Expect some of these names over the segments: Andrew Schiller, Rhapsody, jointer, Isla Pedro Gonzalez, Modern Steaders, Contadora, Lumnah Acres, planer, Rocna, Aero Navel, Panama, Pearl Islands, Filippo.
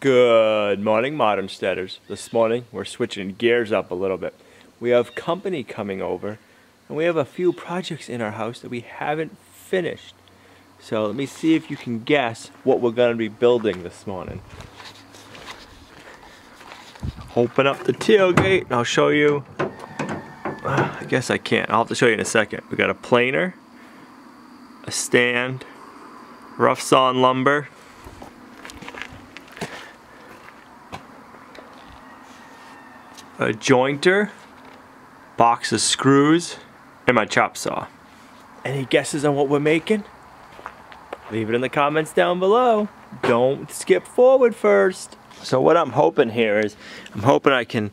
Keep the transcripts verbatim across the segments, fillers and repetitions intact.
Good morning, Modern Steaders. This morning we're switching gears up a little bit. We have company coming over and we have a few projects in our house that we haven't finished. So let me see if you can guess what we're going to be building this morning. Open up the tailgate and I'll show you. Uh, I guess I can't. I'll have to show you in a second. We got a planer, a stand, rough sawn lumber, a jointer, box of screws, and my chop saw. Any guesses on what we're making? Leave it in the comments down below. Don't skip forward first. So what I'm hoping here is, I'm hoping I can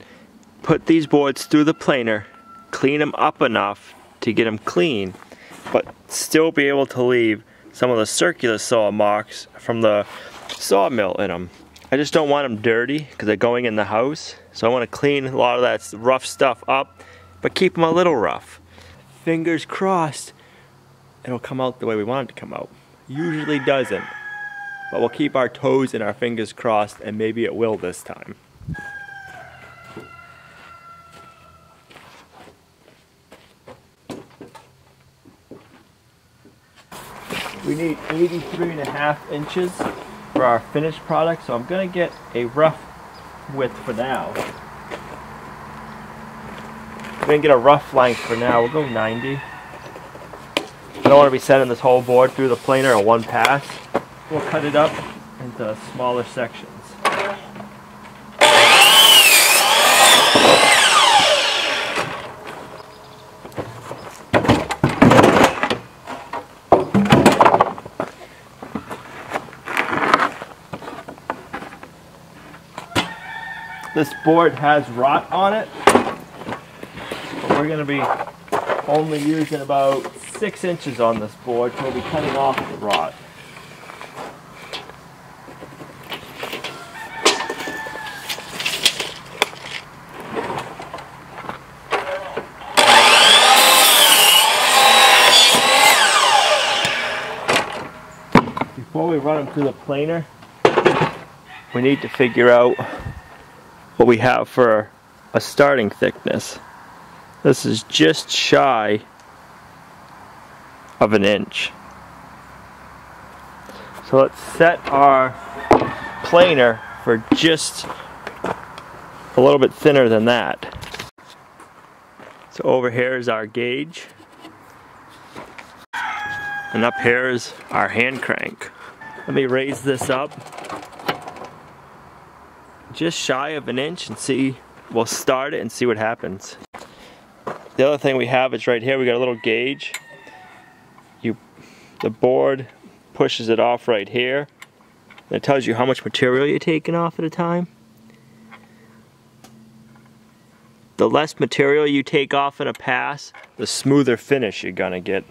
put these boards through the planer, clean them up enough to get them clean, but still be able to leave some of the circular saw marks from the sawmill in them. I just don't want them dirty because they're going in the house. So I want to clean a lot of that rough stuff up, but keep them a little rough. Fingers crossed, it'll come out the way we want it to come out. Usually doesn't, but we'll keep our toes and our fingers crossed and maybe it will this time. We need eighty-three and a half inches for our finished product, so I'm gonna get a rough width for now. I'm gonna get a rough length for now. We'll go ninety. I don't want to be sending this whole board through the planer in one pass. We'll cut it up into smaller sections. This board has rot on it, but we're going to be only using about six inches on this board, so we'll be cutting off the rot. Before we run them through the planer, we need to figure out what we have for a starting thickness. This is just shy of an inch. So let's set our planer for just a little bit thinner than that. So over here is our gauge, and up here is our hand crank. Let me raise this up just shy of an inch and see, we'll start it and see what happens. The other thing we have is right here, we got a little gauge. You, the board pushes it off right here. And it tells you how much material you're taking off at a time. The less material you take off in a pass, the smoother finish you're gonna get.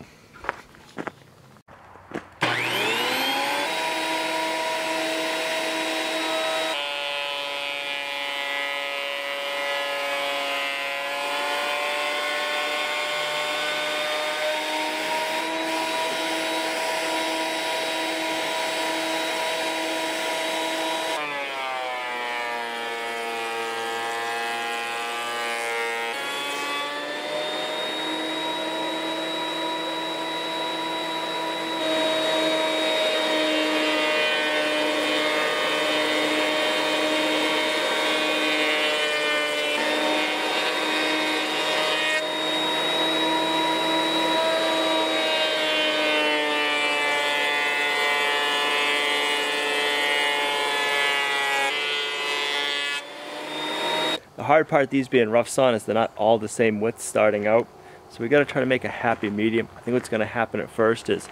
The hard part of these being rough sawn is they're not all the same width starting out. So we gotta try to make a happy medium. I think what's gonna happen at first is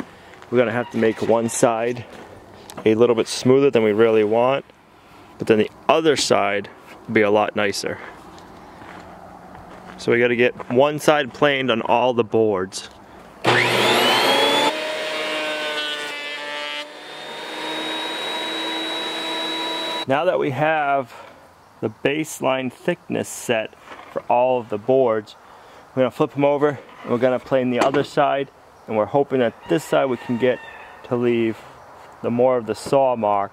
we're gonna have to make one side a little bit smoother than we really want, but then the other side will be a lot nicer. So we gotta get one side planed on all the boards. Now that we have the baseline thickness set for all of the boards, we're gonna flip them over and we're gonna plane the other side, and we're hoping that this side we can get to leave the more of the saw mark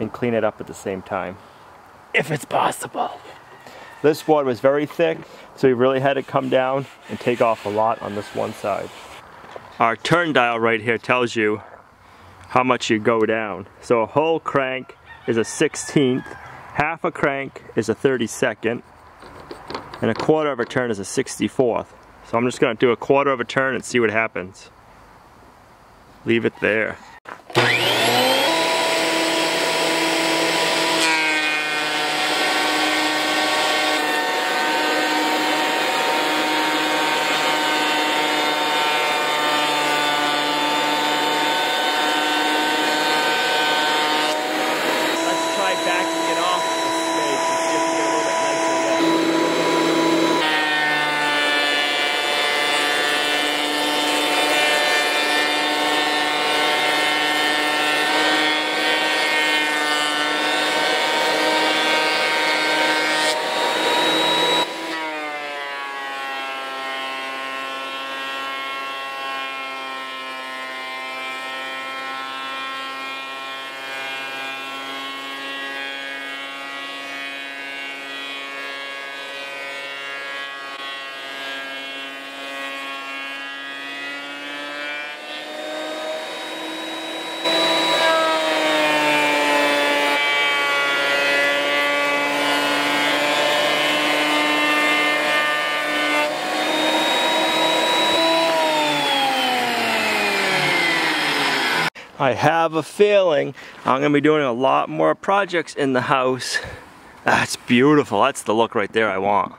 and clean it up at the same time, if it's possible. This water was very thick, so we really had to come down and take off a lot on this one side. Our turn dial right here tells you how much you go down. So a whole crank is a sixteenth, half a crank is a thirty-second, and a quarter of a turn is a sixty-fourth. So I'm just gonna do a quarter of a turn and see what happens. Leave it there. I have a feeling I'm gonna be doing a lot more projects in the house. That's beautiful. That's the look right there I want.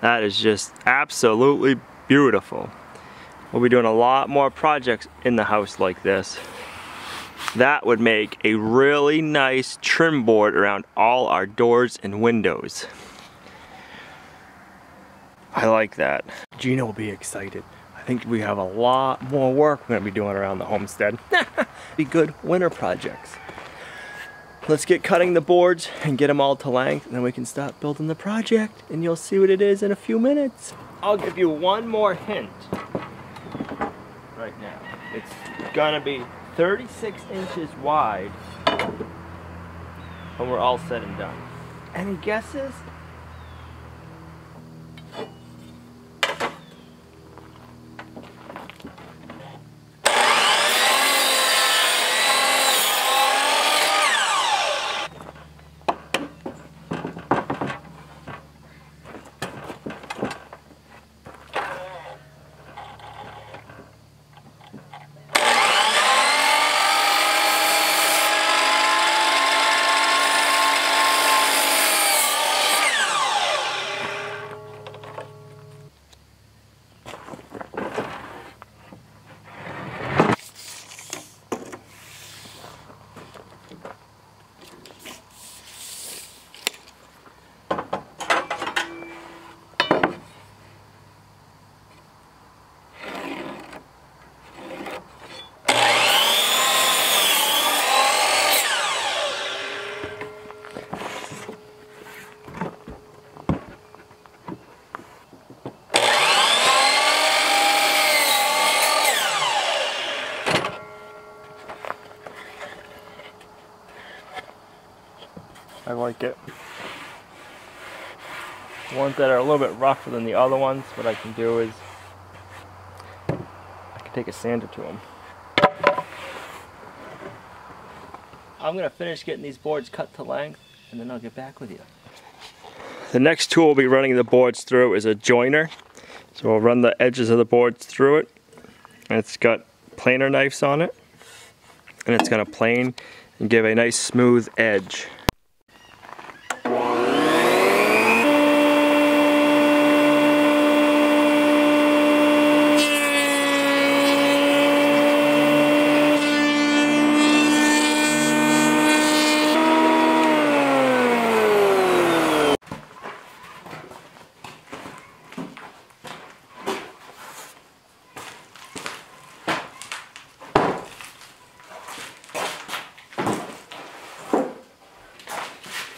That is just absolutely beautiful. We'll be doing a lot more projects in the house like this. That would make a really nice trim board around all our doors and windows. I like that. Gina will be excited. I think we have a lot more work we're going to be doing around the homestead. Be good winter projects. Let's get cutting the boards and get them all to length, and then we can start building the project, and you'll see what it is in a few minutes. I'll give you one more hint right now. It's going to be thirty-six inches wide when we're all said and done. Any guesses? I like it. The ones that are a little bit rougher than the other ones, what I can do is I can take a sander to them. I'm gonna finish getting these boards cut to length, and then I'll get back with you. The next tool we'll be running the boards through is a joiner. So we'll run the edges of the boards through it. And it's got planer knives on it, and it's gonna plane and give a nice smooth edge.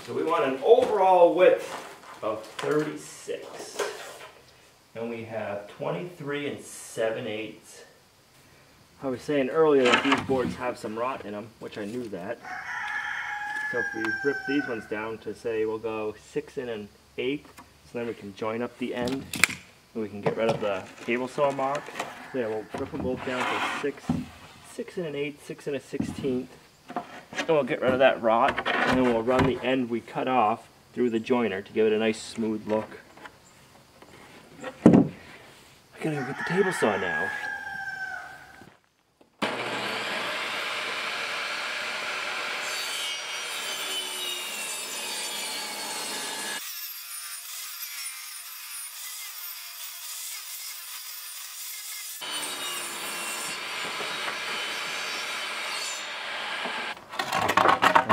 So we want an overall width of thirty-six, and we have twenty-three and seven eighths. I was saying earlier that these boards have some rot in them, which I knew that. So if we rip these ones down to say we'll go six and an eighth, so then we can join up the end and we can get rid of the table saw mark. So yeah, we'll rip them both down to six, six and an eighth, six and a sixteenth, and we'll get rid of that rot, and then we'll run the end we cut off through the joiner to give it a nice smooth look. I gotta go get the table saw now.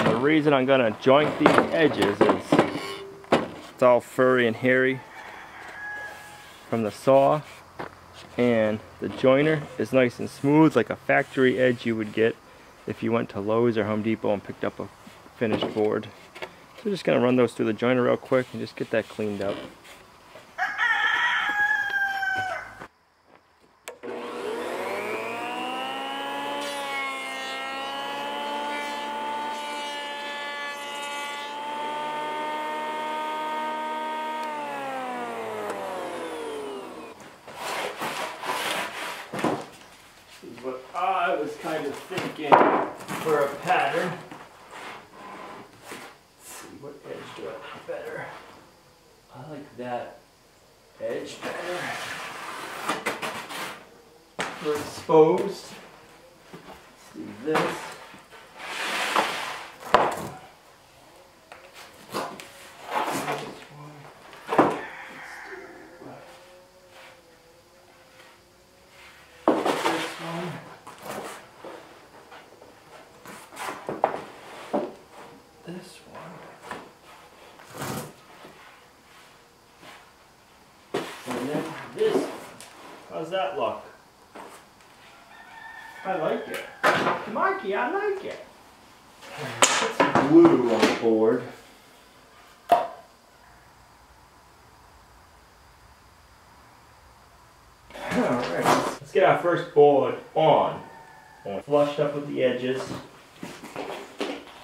The reason I'm going to joint these edges is it's all furry and hairy from the saw, and the joiner is nice and smooth like a factory edge you would get if you went to Lowe's or Home Depot and picked up a finished board. So we're just going to run those through the joiner real quick and just get that cleaned up. But I was kind of thinking for a pattern. Let's see, what edge do I like better? I like that edge better. We're exposed. Let's do this. This one, and then this one. How's that look? I like it. Marky, I like it. Put some glue on the board. Alright, let's get our first board on. And flushed up with the edges.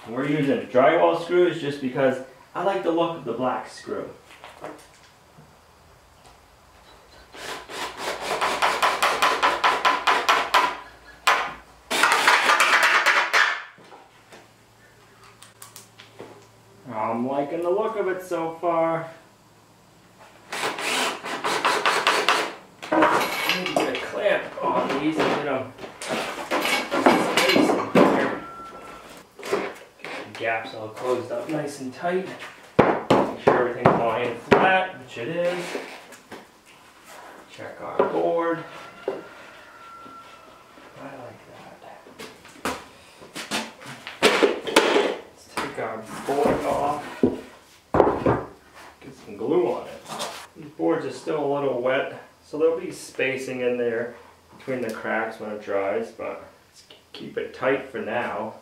We're using drywall screws just because I like the look of the black screw. I'm liking the look of it so far. I need to get a clamp on these, you know. Gaps all closed up nice and tight. Make sure everything's lying flat, which it is. Check our board. I like that. Let's take our board off. Get some glue on it. These boards are still a little wet, so there'll be spacing in there between the cracks when it dries, but let's keep it tight for now.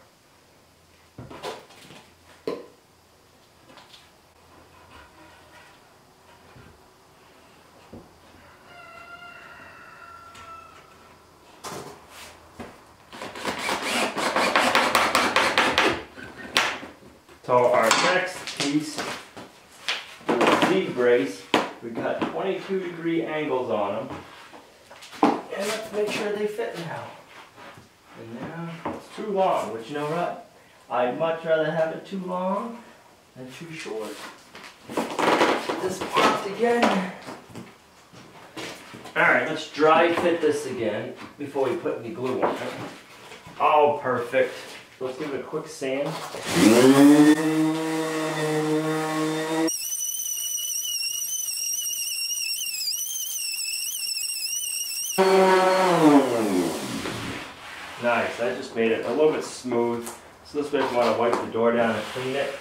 So our next piece, the Z-brace, we got twenty-two degree angles on them, and let's make sure they fit now. And now it's too long, which you know what? I'd much rather have it too long than too short. Get this popped again. Alright, let's dry fit this again before we put any glue on it. Oh, perfect. Let's give it a quick sand. Nice, that just made it a little bit smooth. So this way we want to wipe the door down and clean it.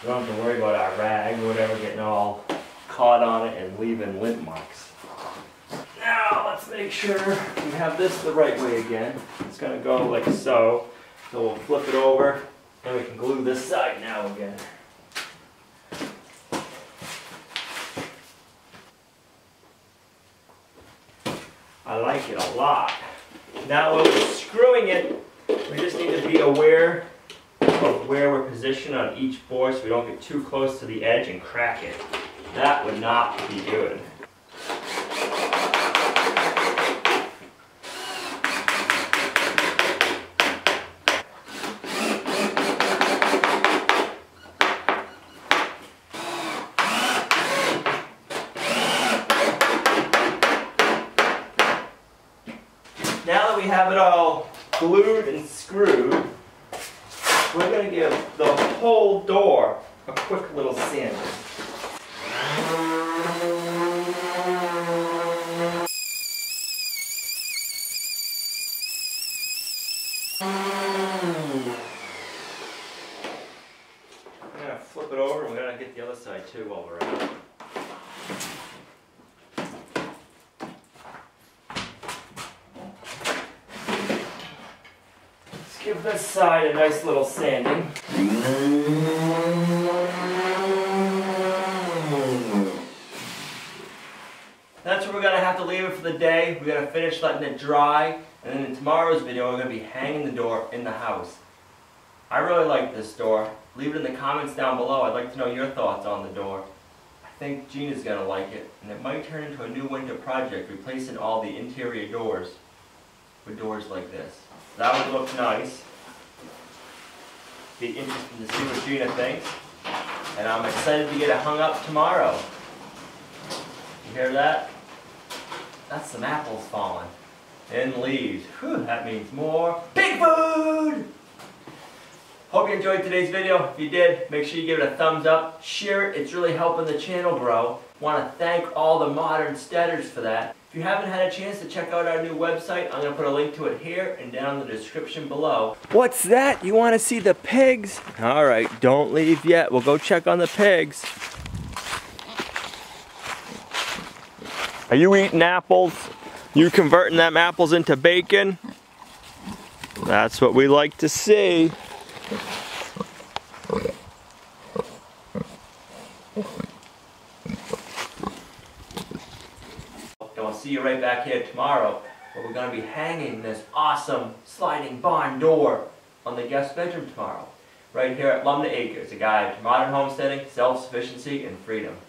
We don't have to worry about our rag or whatever getting all caught on it and leaving lint marks. Now let's make sure we have this the right way again. It's going to go like so. So we'll flip it over, and we can glue this side now again. I like it a lot. Now when we're screwing it, we just need to be aware of where we're positioned on each bore so we don't get too close to the edge and crack it. That would not be good. Now that we have it all glued and screwed, we're going to give the whole door a quick little sanding. We're going to flip it over and we're going to get the other side too while we're at it. Give this side a nice little sanding. That's where we're going to have to leave it for the day. We're going to finish letting it dry, and then in tomorrow's video we're going to be hanging the door in the house. I really like this door. Leave it in the comments down below. I'd like to know your thoughts on the door. I think Gina's going to like it, and it might turn into a new winter project, replacing all the interior doors with doors like this. That would look nice. Be interesting to see what Gina thinks. And I'm excited to get it hung up tomorrow. You hear that? That's some apples falling. And leaves. Whew, that means more pig food! Hope you enjoyed today's video. If you did, make sure you give it a thumbs up. Share it. It's really helping the channel grow. Want to thank all the modern steaders for that. If you haven't had a chance to check out our new website, I'm going to put a link to it here and down in the description below. What's that? You want to see the pigs? All right, don't leave yet. We'll go check on the pigs. Are you eating apples? You converting them apples into bacon? That's what we like to see. See you right back here tomorrow, where we're going to be hanging this awesome sliding barn door on the guest bedroom tomorrow, right here at Lumnah Acres, a guide to modern homesteading, self-sufficiency, and freedom.